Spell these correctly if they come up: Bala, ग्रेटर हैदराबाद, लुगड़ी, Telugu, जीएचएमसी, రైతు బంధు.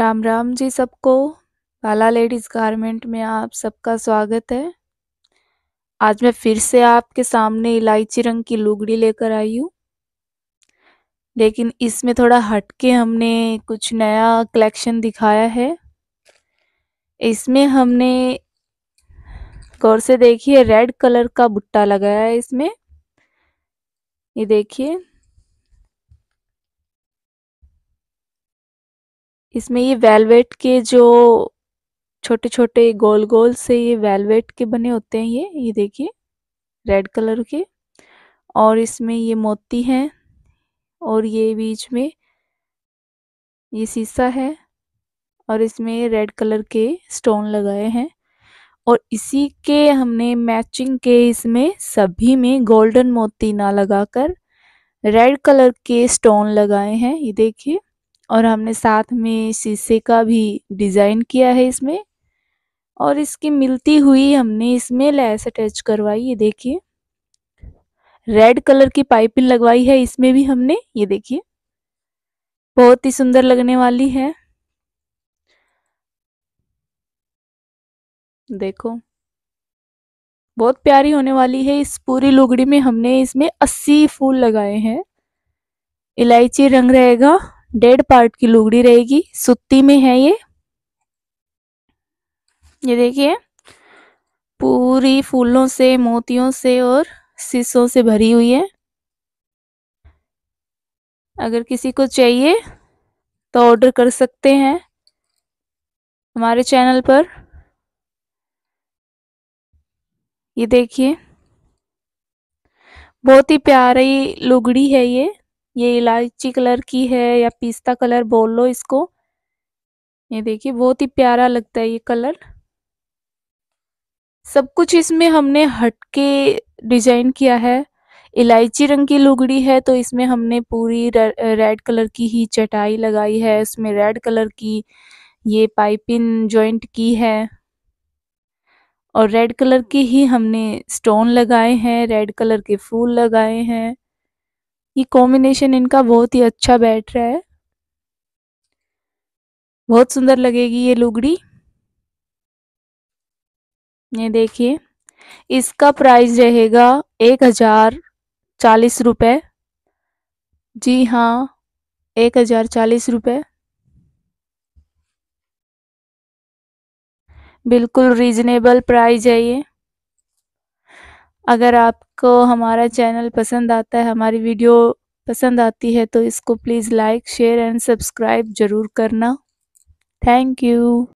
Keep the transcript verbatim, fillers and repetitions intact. राम राम जी सबको। बाला ladies garment में आप सबका स्वागत है। आज मैं फिर से आपके सामने इलायची रंग की लुगड़ी लेकर आई हूँ, लेकिन इसमें थोड़ा हटके हमने कुछ नया कलेक्शन दिखाया है। इसमें हमने गौर से देखिए रेड कलर का बुट्टा लगाया है इसमें, ये देखिए इसमें ये वेलवेट के जो छोटे छोटे गोल गोल से ये वेलवेट के बने होते हैं, ये ये देखिए रेड कलर के, और इसमें ये मोती हैं और ये बीच में ये शीशा है और इसमें रेड कलर के स्टोन लगाए हैं। और इसी के हमने मैचिंग के इसमें सभी में गोल्डन मोती ना लगाकर रेड कलर के स्टोन लगाए हैं, ये देखिए। और हमने साथ में शीशे का भी डिज़ाइन किया है इसमें, और इसकी मिलती हुई हमने इसमें लैस अटैच करवाई, ये देखिए रेड कलर की पाइपिंग लगवाई है इसमें भी हमने, ये देखिए बहुत ही सुंदर लगने वाली है। देखो बहुत प्यारी होने वाली है। इस पूरी लुगड़ी में हमने इसमें अस्सी फूल लगाए हैं। इलायची रंग रहेगा, डेढ़ पार्ट की लुगड़ी रहेगी, सुत्ती में है ये। ये देखिए पूरी फूलों से, मोतियों से और शीशों से भरी हुई है। अगर किसी को चाहिए तो ऑर्डर कर सकते हैं हमारे चैनल पर। ये देखिए बहुत ही प्यारी लुगड़ी है ये। ये इलायची कलर की है या पिस्ता कलर बोल लो इसको। ये देखिए बहुत ही प्यारा लगता है ये कलर। सब कुछ इसमें हमने हटके डिजाइन किया है। इलायची रंग की लुगड़ी है तो इसमें हमने पूरी रे, रेड कलर की ही चटाई लगाई है, इसमें रेड कलर की ये पाइपिंग जॉइंट की है और रेड कलर की ही हमने स्टोन लगाए हैं, रेड कलर के फूल लगाए हैं। ये कॉम्बिनेशन इनका बहुत ही अच्छा बैठ रहा है, बहुत सुंदर लगेगी ये लुगड़ी। ये देखिए इसका प्राइस रहेगा एक हजार चालीस रुपये। जी हाँ, एक हजार चालीस रुपये बिल्कुल रीजनेबल प्राइस है ये। अगर आपको हमारा चैनल पसंद आता है, हमारी वीडियो पसंद आती है तो इसको please like share and subscribe ज़रूर करना। Thank you.